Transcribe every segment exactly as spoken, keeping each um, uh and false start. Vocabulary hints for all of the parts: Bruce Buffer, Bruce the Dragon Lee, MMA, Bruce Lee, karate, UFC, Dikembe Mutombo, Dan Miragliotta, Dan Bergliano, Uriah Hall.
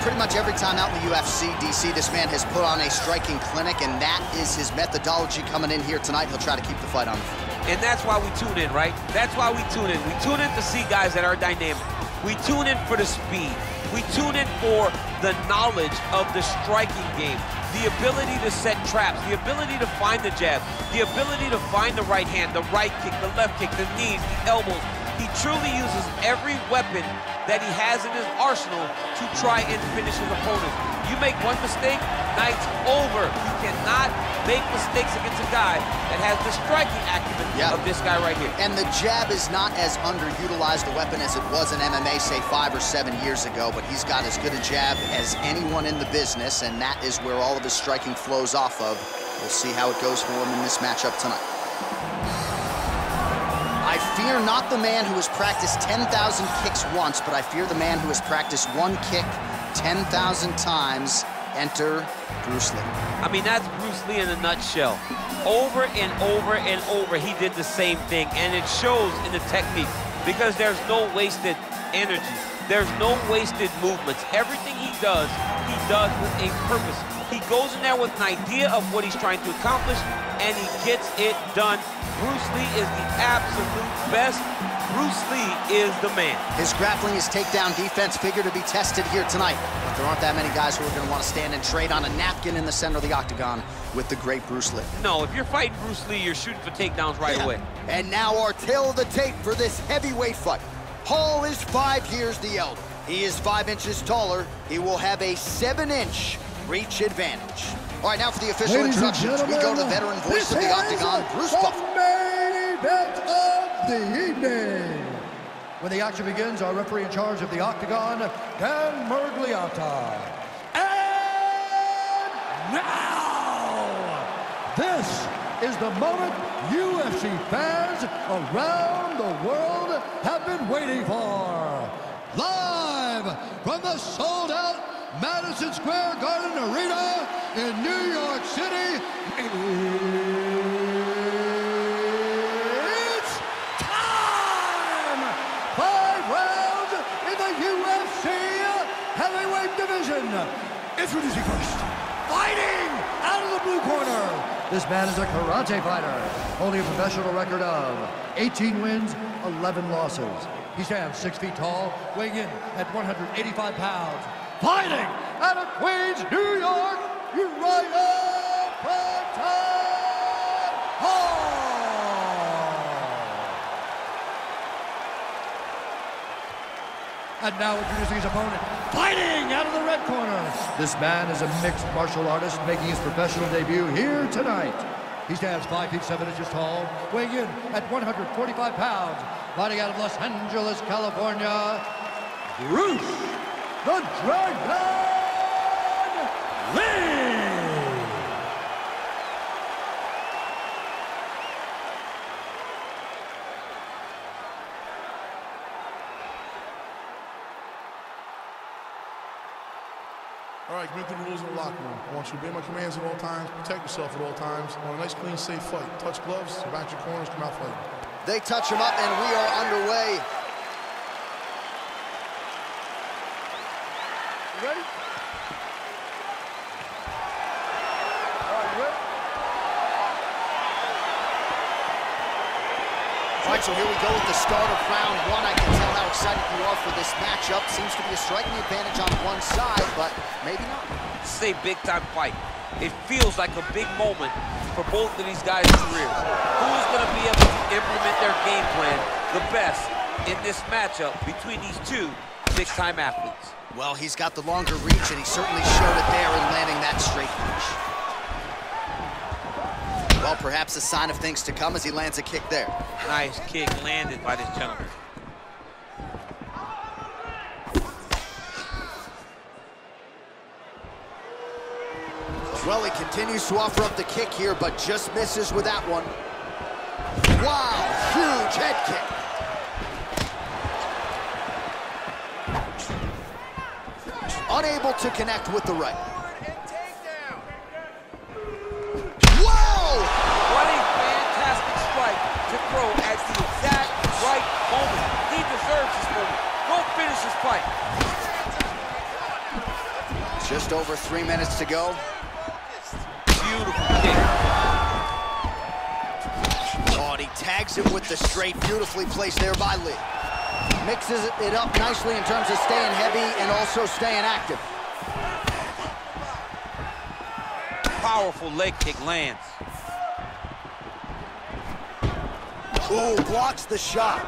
pretty much every time out in the U F C, D C, this man has put on a striking clinic, and that is his methodology coming in here tonight. He'll try to keep the fight on the floor. And that's why we tune in, right? That's why we tune in. We tune in to see guys that are dynamic. We tune in for the speed. We tune in for the knowledge of the striking game, the ability to set traps, the ability to find the jab, the ability to find the right hand, the right kick, the left kick, the knees, the elbows. He truly uses every weapon that he has in his arsenal to try and finish his opponent. You make one mistake, night's over. You cannot make mistakes against a guy that has the striking acumen yep. of this guy right here. And the jab is not as underutilized a weapon as it was in M M A, say, five or seven years ago, but he's got as good a jab as anyone in the business, and that is where all of his striking flows off of. We'll see how it goes for him in this matchup tonight. I fear not the man who has practiced ten thousand kicks once, but I fear the man who has practiced one kick ten thousand times. Enter Bruce Lee. I mean, that's Bruce Lee in a nutshell. Over and over and over, he did the same thing, and it shows in the technique because there's no wasted energy. There's no wasted movements. Everything he does, he does with a purpose. He goes in there with an idea of what he's trying to accomplish, and he gets it done. Bruce Lee is the absolute best. Bruce Lee is the man. His grappling, his takedown defense figure to be tested here tonight. But there aren't that many guys who are going to want to stand and trade on a napkin in the center of the octagon with the great Bruce Lee. No, if you're fighting Bruce Lee, you're shooting for takedowns right yeah. away. And now our tale of the tape for this heavyweight fight. Hall is five years the elder. He is five inches taller. He will have a seven-inch reach advantage. All right, now for the official Ladies introductions, we go to the veteran voice of the octagon, Bruce Buffer. Main event of the evening. When the action begins, our referee in charge of the octagon, Dan Miragliotta. And now, this is the moment U F C fans around the world have been waiting for. Live from the sold-out Madison Square Garden Arena in New York City, it's time! Five rounds in the U F C heavyweight division. Introducing first, fighting out of the blue corner. This man is a karate fighter, holding a professional record of eighteen wins, eleven losses. He stands six feet tall, weighing in at one hundred eighty-five pounds. Fighting out of Queens, New York, Uriah Hall! And now introducing his opponent, fighting out of the red corner. This man is a mixed martial artist making his professional debut here tonight. He stands five feet seven inches tall, weighing in at one hundred forty-five pounds, fighting out of Los Angeles, California, Bruce the Dragon Lee! All right, commit to the rules of the locker room. I want you to obey my commands at all times, protect yourself at all times. I want a nice, clean, safe fight. Touch gloves, back your corners, come out fighting. They touch him up, and we are underway. You ready? All right, you ready? All right, so here we go with the start of round one. I can tell how excited you are for this matchup. Seems to be a striking advantage on one side, but maybe not. This is a big-time fight. It feels like a big moment for both of these guys' careers. Who is going to be able to implement their game plan the best in this matchup between these two big-time athletes? Well, he's got the longer reach, and he certainly showed it there in landing that straight punch. Well, perhaps a sign of things to come as he lands a kick there. Nice kick landed by this gentleman. Well, he continues to offer up the kick here, but just misses with that one. Wow, huge head kick. Unable to connect with the right. Whoa! What a fantastic strike to throw at the exact right moment. He deserves this moment. Go finish this fight. Just over three minutes to go. Beautiful kick. Oh, and he tags it with the straight. Beautifully placed there by Lee. Mixes it up nicely in terms of staying heavy and also staying active. Powerful leg kick lands. Ooh, blocks the shot.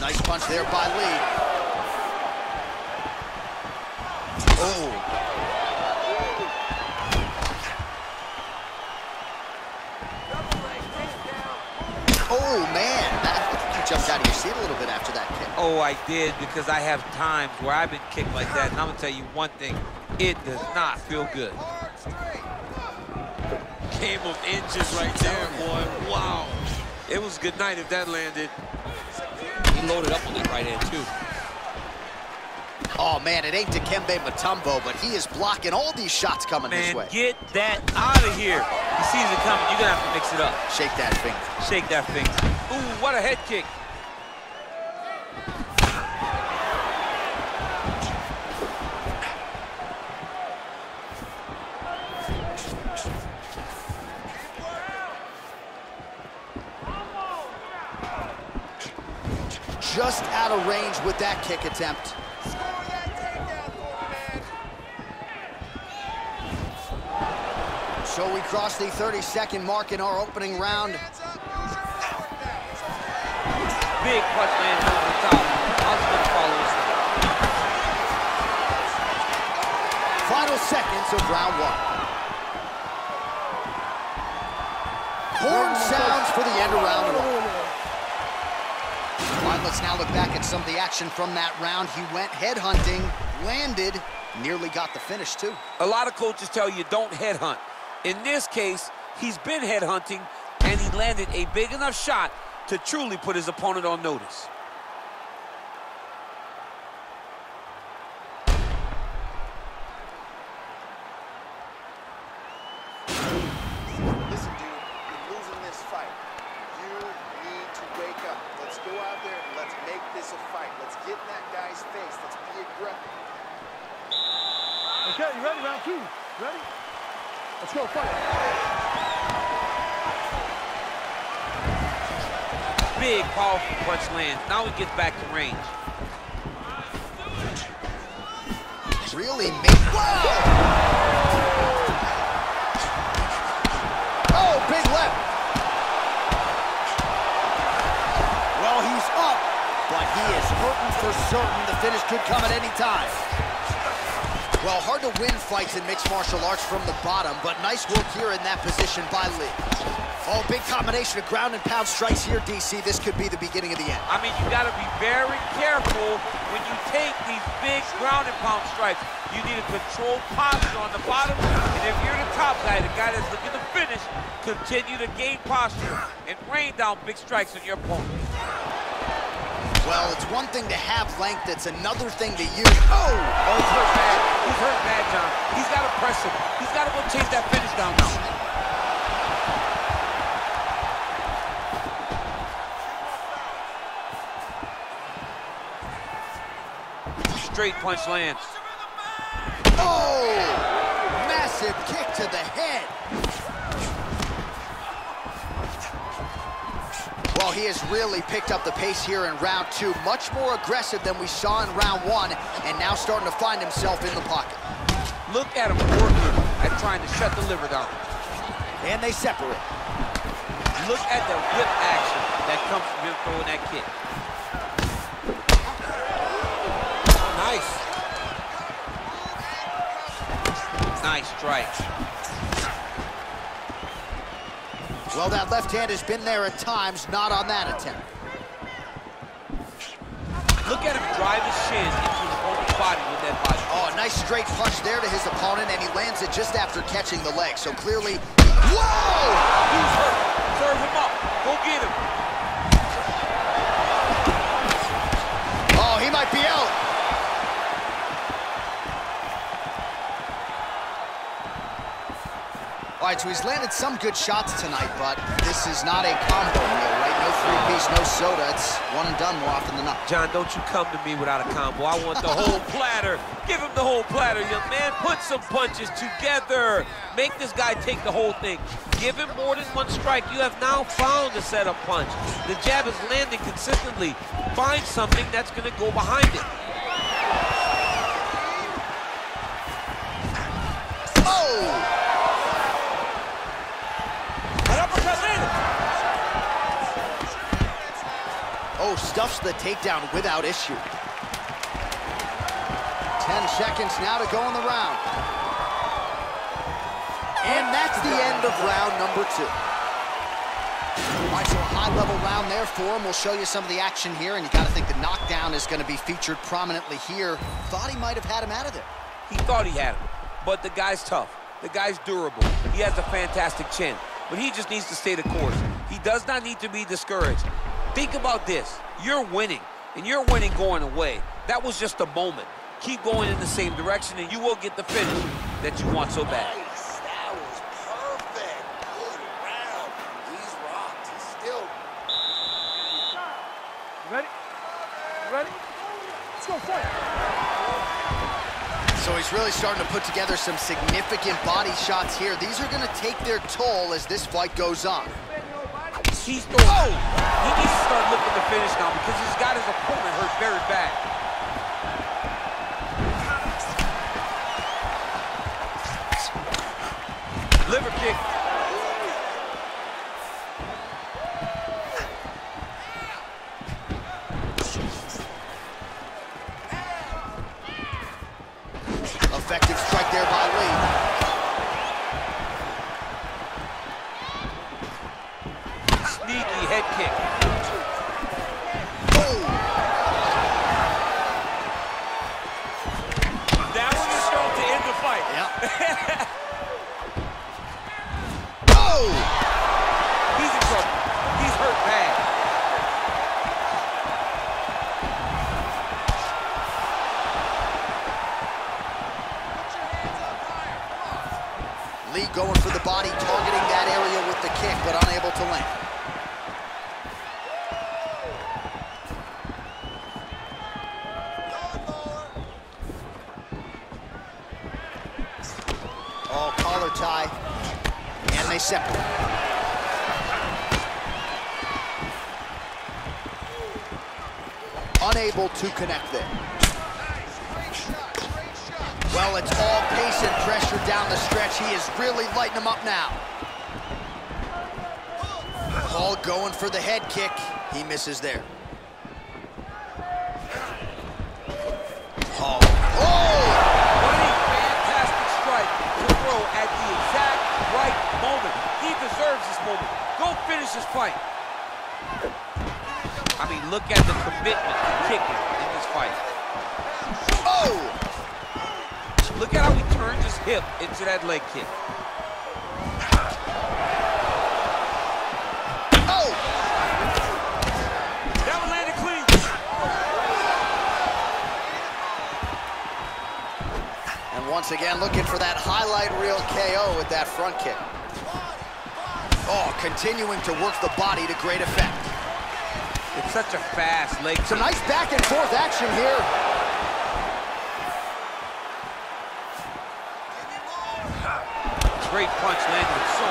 Nice punch there by Lee. Ooh. Oh, man. That, you jumped out of your seat a little bit after that kick. Oh, I did, because I have times where I've been kicked like that, and I'm going to tell you one thing. It does not feel good. Game of inches right there, boy. Wow. It was a good night if that landed. He loaded up on that right hand, too. Oh, man, it ain't Dikembe Mutombo, but he is blocking all these shots coming man, this way. Get that out of here. He sees it coming. You're going to have to mix it up. Shake that finger. Shake that finger. Ooh, what a head kick. Just out of range with that kick attempt. Score that takedown for me, man. So we crossed the thirty second mark in our opening round. Big punch lands over the top. Husband follows. Final seconds of round one. Horn sounds for the end of round one. Let's now look back at some of the action from that round. He went headhunting, landed, nearly got the finish, too. A lot of coaches tell you don't headhunt. In this case, he's been headhunting, and he landed a big enough shot to truly put his opponent on notice. Okay, you ready? Round two. Ready? Let's go, fight. Big, powerful punch lands. Now he gets back to range. Really made. Whoa! Oh, big left. Well, he's up, but he is hurting for certain. The finish could come at any time. Well, hard to win fights in mixed martial arts from the bottom, but nice work here in that position by Lee. Oh, big combination of ground and pound strikes here, D C. This could be the beginning of the end. I mean, you gotta be very careful when you take these big ground and pound strikes. You need a controlled posture on the bottom, and if you're the top guy, the guy that's looking to finish, continue to gain posture and rain down big strikes on your opponent. Well, it's one thing to have length, it's another thing to use. Oh! Oh, he's hurt bad. He's hurt bad, John. He's got to press him. He's got to go chase that finish down now. Straight punch lands. Oh! Massive kick to the head. Well, he has really picked up the pace here in round two. Much more aggressive than we saw in round one, and now starting to find himself in the pocket. Look at him working at trying to shut the liver down. And they separate. Look at the whip action that comes from him throwing that kick. Nice. Nice strike. Well, that left hand has been there at times, not on that attempt. Look at him drive his shin into his own body with that body. Oh, a nice straight punch there to his opponent, and he lands it just after catching the leg. So clearly, whoa! He's hurt. Serve him up. Go get him. Oh, he might be out. All right, So he's landed some good shots tonight, but this is not a combo meal, right? No three-piece, no soda. It's one and done more often than not. John, don't you come to me without a combo. I want the whole platter. Give him the whole platter, young man. Put some punches together. Make this guy take the whole thing. Give him more than one strike. You have now found a setup punch. The jab is landing consistently. Find something that's going to go behind it. Oh, stuffs the takedown without issue. Ten seconds now to go in the round. And that's the end of round number two. All right, so a high-level round there for him. We'll show you some of the action here, and you got to think the knockdown is going to be featured prominently here. Thought he might have had him out of there. He thought he had him, but the guy's tough. The guy's durable. He has a fantastic chin, but he just needs to stay the course. He does not need to be discouraged. Think about this. You're winning, and you're winning going away. That was just a moment. Keep going in the same direction, and you will get the finish that you want so bad. Nice. That was perfect. Good round. He's rocked. He's still... You ready? You ready? Let's go, fight. So he's really starting to put together some significant body shots here. These are going to take their toll as this fight goes on. He's throwing. Oh! He needs to start looking to finish now because he's got his opponent hurt very bad. Liver kick. Effective strike there by Lee. Head kick. Oh. That one is strong to end the fight. Yep. Oh! He's in trouble. He's hurt bad. Put your hands up higher. Come on. Lee going for the body, targeting that area with the kick, but unable to land. Tie, and they separate. Unable to connect there. Nice. Great shot. Great shot. Well, it's all pace and pressure down the stretch. He is really lighting them up now. Hall going for the head kick. He misses there. Hall. Oh! At the exact right moment. He deserves this moment. Go finish this fight. I mean, look at the commitment to kicking in this fight. Oh! Look at how he turns his hip into that leg kick. Oh! That one landed clean. And once again, looking for that highlight reel K O with that front kick. Oh, continuing to work the body to great effect. It's such a fast leg kick. Some nice back and forth action here. Great punch landed with so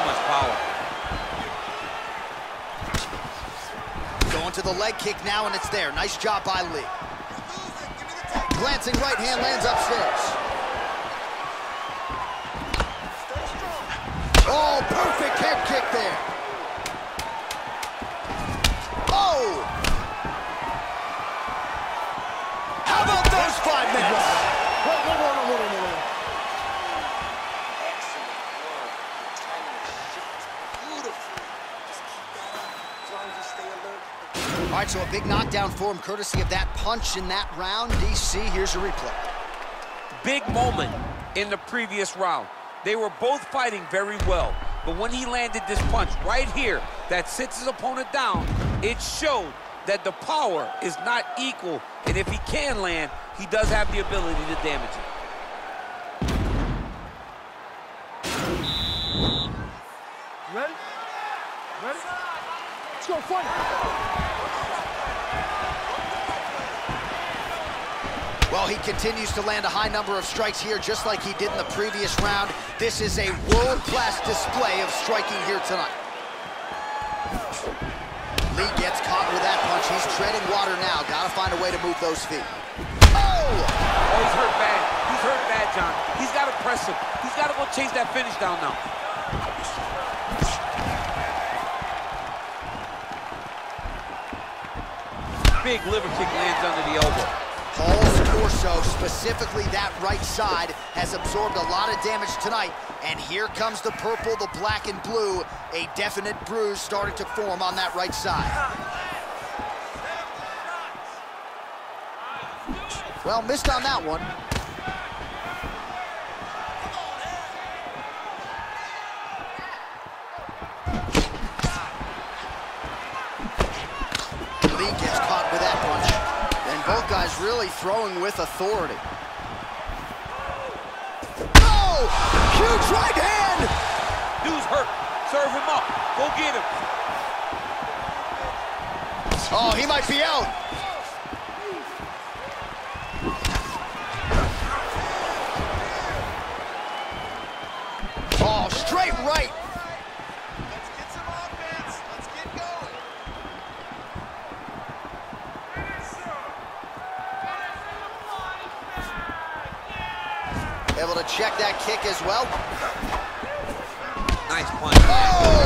much power. Going to the leg kick now, and it's there. Nice job by Lee. Glancing right hand lands upstairs. Oh, perfect head kick there. Oh! How about those five minutes? Whoa, whoa, whoa, whoa, whoa, whoa. Excellent work. You're timing the shots beautifully. Just keep that up. As long as you stay alert. All right, so a big knockdown for him, courtesy of that punch in that round. D C, here's a replay. Big moment in the previous round. They were both fighting very well, but when he landed this punch right here that sits his opponent down, it showed that the power is not equal, and if he can land, he does have the ability to damage it. Ready? Ready? Let's go, fight! Well, he continues to land a high number of strikes here, just like he did in the previous round. This is a world-class display of striking here tonight. Lee gets caught with that punch. He's treading water now. Gotta find a way to move those feet. Oh! Oh, he's hurt bad. He's hurt bad, John. He's gotta press him. He's gotta go chase that finish down now. Big liver kick lands under the elbow. Hall's torso, specifically that right side, has absorbed a lot of damage tonight. And here comes the purple, the black, and blue. A definite bruise started to form on that right side. Well, missed on that one. Lee gets caught with that punch. And both guys really throwing with authority. Huge right hand! Dude's hurt. Serve him up. Go get him. Oh, he might be out. Oh, straight right. Let's get some offense. Let's get going. Able to check that kick as well. Nice punch. Oh!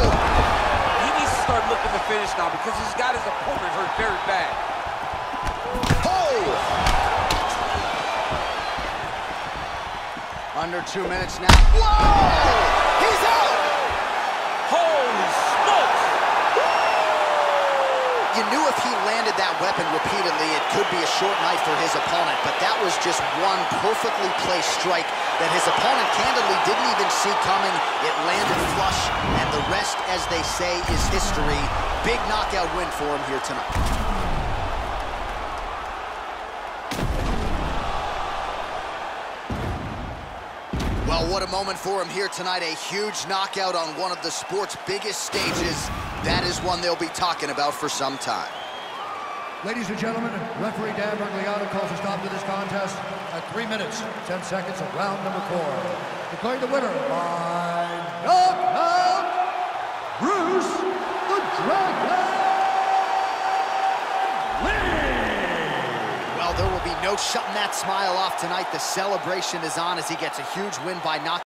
He needs to start looking to finish now because he's got his opponent hurt very bad. Oh! Under two minutes now. Whoa! He's out! Holy smokes! You knew if he landed that weapon repeatedly, it could be a short night for his opponent, but that was just one perfectly placed strike that his opponent candidly didn't even see coming. It landed flush, and the rest, as they say, is history. Big knockout win for him here tonight. Well, what a moment for him here tonight. A huge knockout on one of the sport's biggest stages. That is one they'll be talking about for some time. Ladies and gentlemen, referee Dan Bergliano calls a stop to this contest at three minutes, ten seconds of round number four. Declaring the winner by knockout, Bruce the Dragon Lee! Well, there will be no shutting that smile off tonight. The celebration is on as he gets a huge win by knockout.